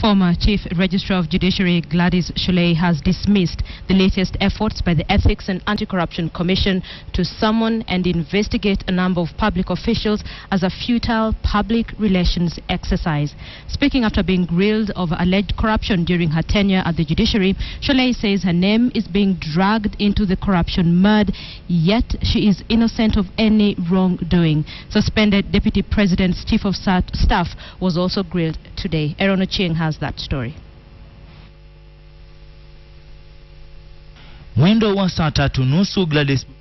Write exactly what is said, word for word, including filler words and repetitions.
Former Chief Registrar of Judiciary Gladys Shollei has dismissed the latest efforts by the Ethics and Anti-Corruption Commission to summon and investigate a number of public officials as a futile public relations exercise. Speaking after being grilled of alleged corruption during her tenure at the judiciary, Shollei says her name is being dragged into the corruption mud, yet she is innocent of any wrongdoing. Suspended Deputy President's Chief of Staff was also grilled today. Erona Cheng has that story. Mwendo wa saa tatu nusu Gladys